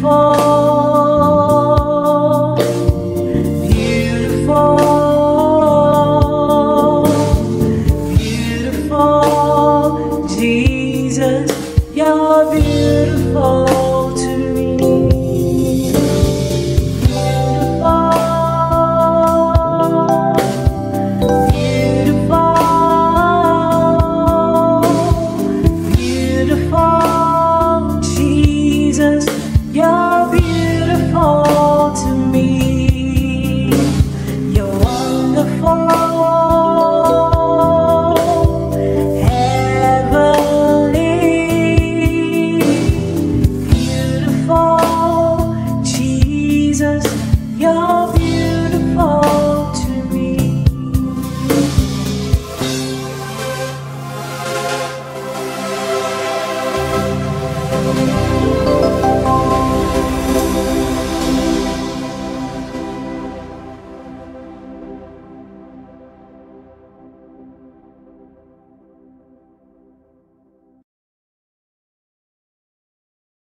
fall.